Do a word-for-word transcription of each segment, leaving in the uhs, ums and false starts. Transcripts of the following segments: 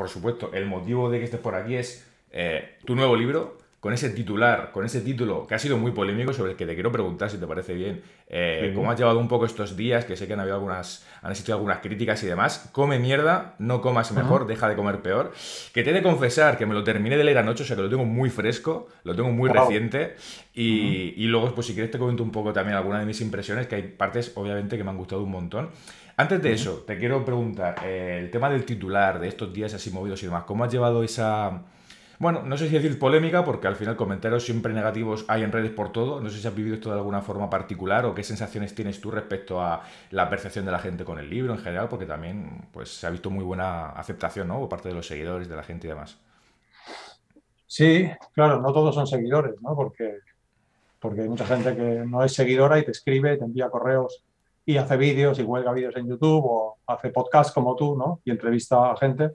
por supuesto, el motivo de que estés por aquí es eh, tu nuevo libro, con ese titular, con ese título que ha sido muy polémico, sobre el que te quiero preguntar si te parece bien, eh, sí. cómo has llevado un poco estos días, que sé que han habido algunas, han existido algunas críticas y demás. Come mierda, no comas mejor, uh-huh. deja de comer peor. Que te he de confesar que me lo terminé de leer anoche, o sea que lo tengo muy fresco, lo tengo muy wow. reciente. Y, uh-huh. y luego, pues si quieres te comento un poco también algunas de mis impresiones, que hay partes obviamente que me han gustado un montón. Antes de uh-huh. eso, te quiero preguntar, eh, el tema del titular, de estos días así movidos y demás, ¿cómo has llevado esa... Bueno, no sé si decir polémica, porque al final comentarios siempre negativos hay en redes por todo. No sé si has vivido esto de alguna forma particular o qué sensaciones tienes tú respecto a la percepción de la gente con el libro en general, porque también pues, se ha visto muy buena aceptación, ¿no?, por parte de los seguidores, de la gente y demás. Sí, claro, no todos son seguidores, ¿no? Porque, porque hay mucha gente que no es seguidora y te escribe, te envía correos y hace vídeos y cuelga vídeos en YouTube o hace podcasts como tú, ¿no?, y entrevista a gente.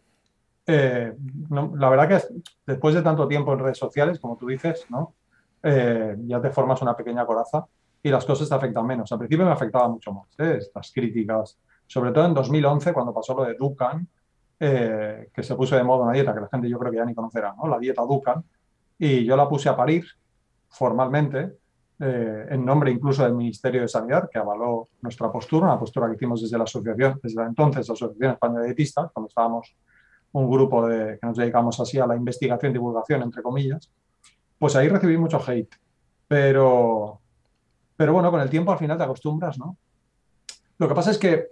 Eh, no, la verdad que después de tanto tiempo en redes sociales, como tú dices, ¿no? eh, ya te formas una pequeña coraza y las cosas te afectan menos. Al principio me afectaba mucho más, ¿eh? Estas críticas, sobre todo en dos mil once, cuando pasó lo de Dukan, eh, que se puso de moda una dieta que la gente yo creo que ya ni conocerá, ¿no? La dieta Dukan, y yo la puse a parir formalmente, eh, en nombre incluso del Ministerio de Sanidad, que avaló nuestra postura, una postura que hicimos desde la asociación, desde la entonces Asociación Española de Dietistas, cuando estábamos un grupo de, que nos dedicamos así a la investigación, divulgación, entre comillas, pues ahí recibí mucho hate. Pero, pero bueno, con el tiempo al final te acostumbras, ¿no? Lo que pasa es que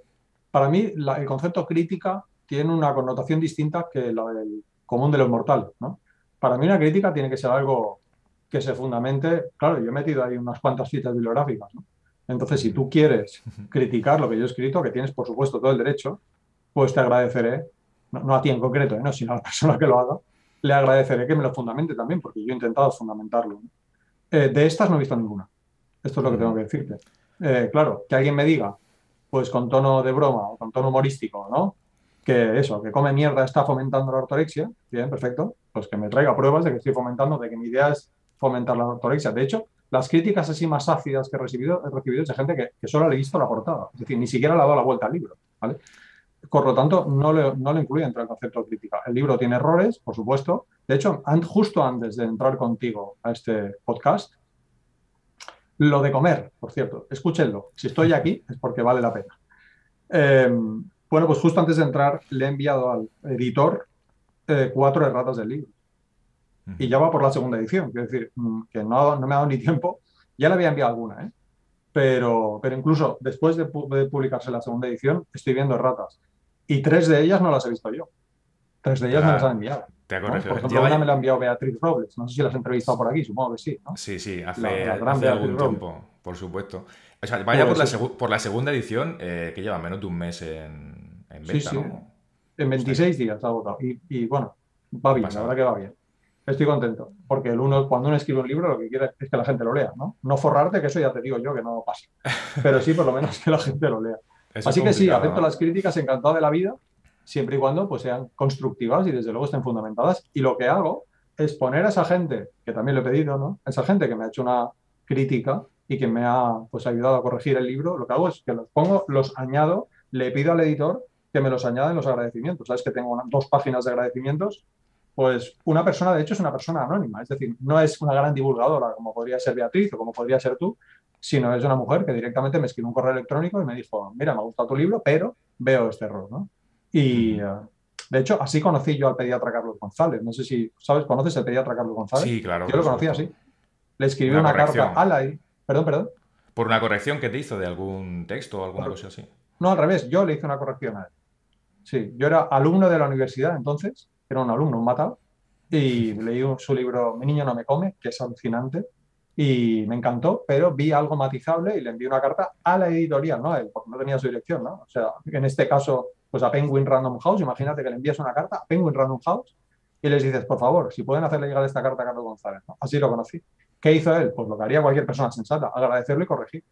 para mí la, el concepto crítica tiene una connotación distinta que la del común de los mortales, ¿no? Para mí una crítica tiene que ser algo que se fundamente... Claro, yo he metido ahí unas cuantas citas bibliográficas, ¿no? Entonces, si tú quieres criticar lo que yo he escrito, que tienes, por supuesto, todo el derecho, pues te agradeceré. No, no a ti en concreto, ¿eh? No, sino a la persona que lo haga, le agradeceré que me lo fundamente también, porque yo he intentado fundamentarlo, ¿no? Eh, de estas no he visto ninguna. Esto es lo que tengo que decirte. Eh, claro, que alguien me diga, pues con tono de broma o con tono humorístico, ¿no?, que eso, que come mierda está fomentando la ortorexia, bien, perfecto, pues que me traiga pruebas de que estoy fomentando, de que mi idea es fomentar la ortorexia. De hecho, las críticas así más ácidas que he recibido, he recibido es de gente que, que solo le he visto la portada, es decir, ni siquiera le ha dado la vuelta al libro, ¿vale? Por lo tanto, no lo no incluye dentro del concepto de crítica. El libro tiene errores, por supuesto. De hecho, and, justo antes de entrar contigo a este podcast, Lo de Comer, por cierto, escúchenlo. Si estoy aquí es porque vale la pena. Eh, bueno, pues justo antes de entrar le he enviado al editor eh, cuatro erratas del libro. Y ya va por la segunda edición. Quiero decir, que no, no me ha dado ni tiempo. Ya le había enviado alguna, ¿eh? Pero, pero incluso después de, pu de publicarse la segunda edición, estoy viendo erratas. Y tres de ellas no las he visto yo. Tres de ellas claro, me las han enviado, te ¿no? Por ejemplo, lleva... una me la ha enviado Beatriz Robles. No sé si las has entrevistado por aquí, supongo que sí, ¿no? Sí, sí, hace, la, la hace algún Robles. tiempo, por supuesto. O sea, vaya por, sí. la por la segunda edición, eh, que lleva menos de un mes en, en venta, sí, sí. ¿no? En veintiséis sí. días ha agotado. Y, y bueno, va bien, Pasado. la verdad que va bien. Estoy contento, porque el uno, cuando uno escribe un libro lo que quiere es que la gente lo lea, ¿no? No forrarte, que eso ya te digo yo que no pasa. Pero sí, por lo menos que la gente lo lea. Eso Así que sí, acepto ¿no? las críticas encantado de la vida, siempre y cuando pues, sean constructivas y desde luego estén fundamentadas. Y lo que hago es poner a esa gente, que también lo he pedido, ¿no? Esa gente que me ha hecho una crítica y que me ha pues, ayudado a corregir el libro, lo que hago es que los pongo, los añado, le pido al editor que me los añada en los agradecimientos. Sabes que tengo una, dos páginas de agradecimientos. Pues una persona, de hecho, es una persona anónima, es decir, no es una gran divulgadora como podría ser Beatriz o como podría ser tú, sino es una mujer que directamente me escribió un correo electrónico y me dijo, mira, me ha gustado tu libro, pero veo este error, ¿no? Y, uh, de hecho, así conocí yo al pediatra Carlos González. No sé si, ¿sabes? ¿Conoces al pediatra Carlos González? Sí, claro. Yo lo conocí así. Le escribí una, una carta a la... Perdón, perdón. ¿Por una corrección que te hizo de algún texto o alguna Por... cosa así? No, al revés. Yo le hice una corrección a él. Sí, yo era alumno de la universidad entonces... era un alumno, un matado, y leí su libro Mi niño no me come, que es alucinante, y me encantó, pero vi algo matizable y le envié una carta a la editorial, no a él, porque no tenía su dirección, ¿no? O sea, en este caso, pues a Penguin Random House, imagínate que le envías una carta a Penguin Random House y les dices, por favor, si pueden hacerle llegar esta carta a Carlos González, ¿no? Así lo conocí. ¿Qué hizo él? Pues lo que haría cualquier persona sensata, agradecerlo y corregir.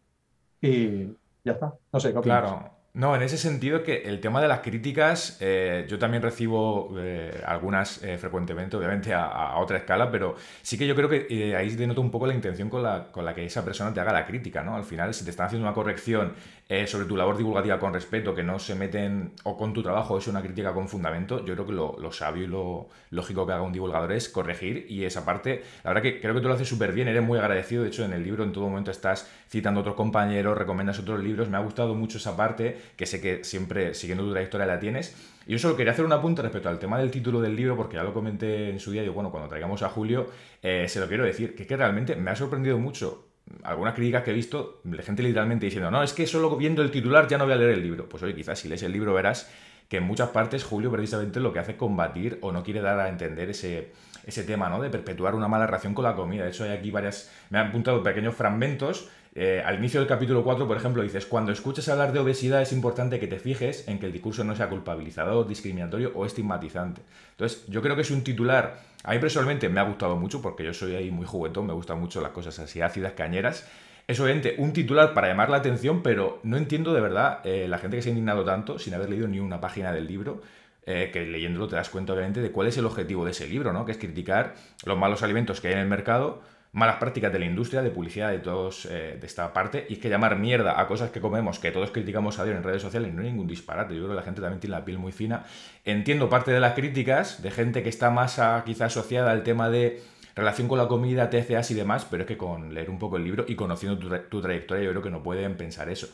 Y ya está. No sé, ¿qué opinas? Claro. No, en ese sentido que el tema de las críticas, eh, yo también recibo eh, algunas eh, frecuentemente, obviamente a, a otra escala, pero sí que yo creo que eh, ahí denoto un poco la intención con la, con la que esa persona te haga la crítica, ¿no? Al final, si te están haciendo una corrección eh, sobre tu labor divulgativa con respeto, que no se meten, o con tu trabajo, es una crítica con fundamento. Yo creo que lo, lo sabio y lo lógico que haga un divulgador es corregir, y esa parte, la verdad que creo que tú lo haces súper bien, eres muy agradecido. De hecho, en el libro en todo momento estás citando a otros compañeros, recomiendas otros libros, me ha gustado mucho esa parte, que sé que siempre siguiendo tu trayectoria la tienes. Y yo solo quería hacer un apunte respecto al tema del título del libro, porque ya lo comenté en su día. Yo, bueno, cuando traigamos a Julio, eh, se lo quiero decir, que es que realmente me ha sorprendido mucho algunas críticas que he visto, gente literalmente diciendo, no, es que solo viendo el titular ya no voy a leer el libro. Pues oye, quizás si lees el libro verás que en muchas partes Julio precisamente lo que hace es combatir o no quiere dar a entender ese, ese tema, ¿no? De perpetuar una mala relación con la comida. De hecho, hay aquí varias... Me han apuntado pequeños fragmentos. Eh, al inicio del capítulo cuatro, por ejemplo, dices, cuando escuches hablar de obesidad es importante que te fijes en que el discurso no sea culpabilizador, discriminatorio o estigmatizante. Entonces, yo creo que es un titular... A mí personalmente me ha gustado mucho, porque yo soy ahí muy juguetón, me gustan mucho las cosas así ácidas, cañeras. Es obviamente un titular para llamar la atención, pero no entiendo de verdad eh, la gente que se ha indignado tanto sin haber leído ni una página del libro, eh, que leyéndolo te das cuenta obviamente de cuál es el objetivo de ese libro, ¿no? Que es criticar los malos alimentos que hay en el mercado, malas prácticas de la industria, de publicidad, de todos, eh, de esta parte, y es que llamar mierda a cosas que comemos, que todos criticamos a Dios en redes sociales, no hay ningún disparate. Yo creo que la gente también tiene la piel muy fina. Entiendo parte de las críticas de gente que está más a, quizá asociada al tema de relación con la comida, T C As y demás, pero es que con leer un poco el libro y conociendo tu, tra tu trayectoria, yo creo que no pueden pensar eso.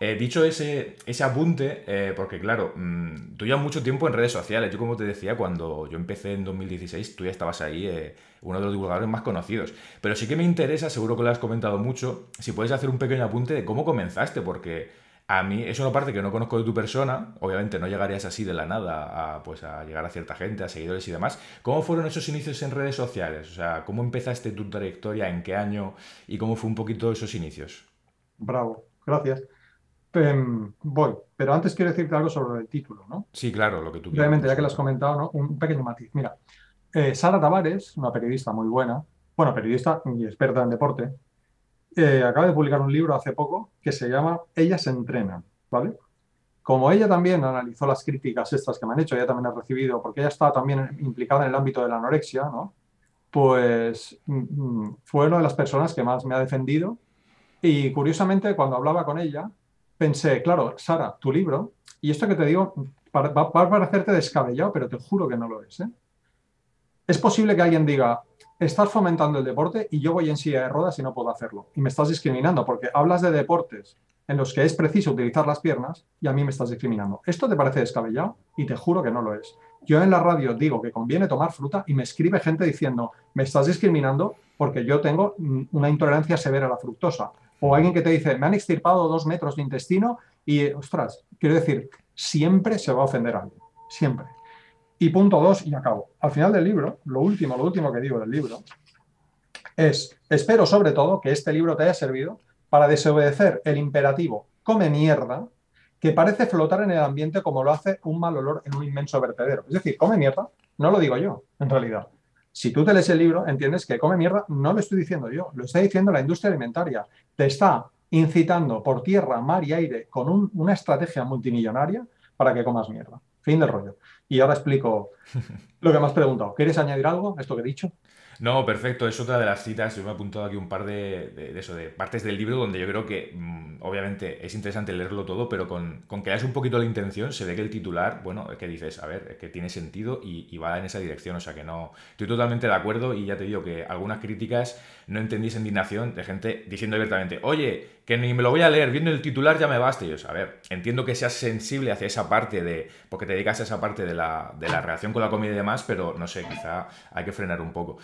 Eh, dicho ese, ese apunte, eh, porque claro, mmm, tú llevas mucho tiempo en redes sociales. Yo, como te decía, cuando yo empecé en dos mil dieciséis, tú ya estabas ahí, eh, uno de los divulgadores más conocidos. Pero sí que me interesa, seguro que lo has comentado mucho, si puedes hacer un pequeño apunte de cómo comenzaste, porque a mí es una parte que no conozco de tu persona. Obviamente no llegarías así de la nada a, pues, a llegar a cierta gente, a seguidores y demás. ¿Cómo fueron esos inicios en redes sociales? O sea, ¿cómo empezaste tu trayectoria, en qué año y cómo fue un poquito esos inicios? Bravo, gracias. Voy, pero antes quiero decirte algo sobre el título, ¿no? Sí, claro, lo que tú quieras. Realmente, ya que lo has comentado, ¿no? Un pequeño matiz. Mira, eh, Sara Tavares, una periodista muy buena, bueno, periodista y experta en deporte, eh, acaba de publicar un libro hace poco que se llama Ella se entrena, ¿vale? Como ella también analizó las críticas estas que me han hecho, ella también ha recibido, porque ella está también implicada en el ámbito de la anorexia, ¿no? Pues mm, fue una de las personas que más me ha defendido, y curiosamente cuando hablaba con ella, pensé, claro, Sara, tu libro, y esto que te digo va a parecerte descabellado, pero te juro que no lo es, ¿eh? Es posible que alguien diga, estás fomentando el deporte y yo voy en silla de ruedas y no puedo hacerlo, y me estás discriminando porque hablas de deportes en los que es preciso utilizar las piernas y a mí me estás discriminando. Esto te parece descabellado y te juro que no lo es. Yo en la radio digo que conviene tomar fruta y me escribe gente diciendo, me estás discriminando porque yo tengo una intolerancia severa a la fructosa. O alguien que te dice, me han extirpado dos metros de intestino y, ostras, quiero decir, siempre se va a ofender a alguien, siempre. Y punto dos, y acabo. Al final del libro, lo último, lo último que digo del libro es, espero sobre todo que este libro te haya servido para desobedecer el imperativo, come mierda, que parece flotar en el ambiente como lo hace un mal olor en un inmenso vertedero. Es decir, come mierda, no lo digo yo, en realidad. Si tú te lees el libro, entiendes que come mierda no lo estoy diciendo yo, lo está diciendo la industria alimentaria. Te está incitando por tierra, mar y aire con un, una estrategia multimillonaria para que comas mierda. Fin del rollo. Y ahora explico lo que me has preguntado. ¿Quieres añadir algo a esto que he dicho? No, perfecto. Es otra de las citas. Yo me he apuntado aquí un par de, de, de, eso, de partes del libro donde yo creo que, mmm, obviamente, es interesante leerlo todo, pero con, con que hayas un poquito la intención, se ve que el titular, bueno, es que dices, a ver, es que tiene sentido y, y va en esa dirección. O sea que no... Estoy totalmente de acuerdo, y ya te digo que algunas críticas no entendí esa indignación de gente diciendo abiertamente, oye, que ni me lo voy a leer, viendo el titular ya me basta. Y yo, a ver, entiendo que seas sensible hacia esa parte de... porque te dedicas a esa parte de la, de la relación con la comida y demás, pero no sé, quizá hay que frenar un poco.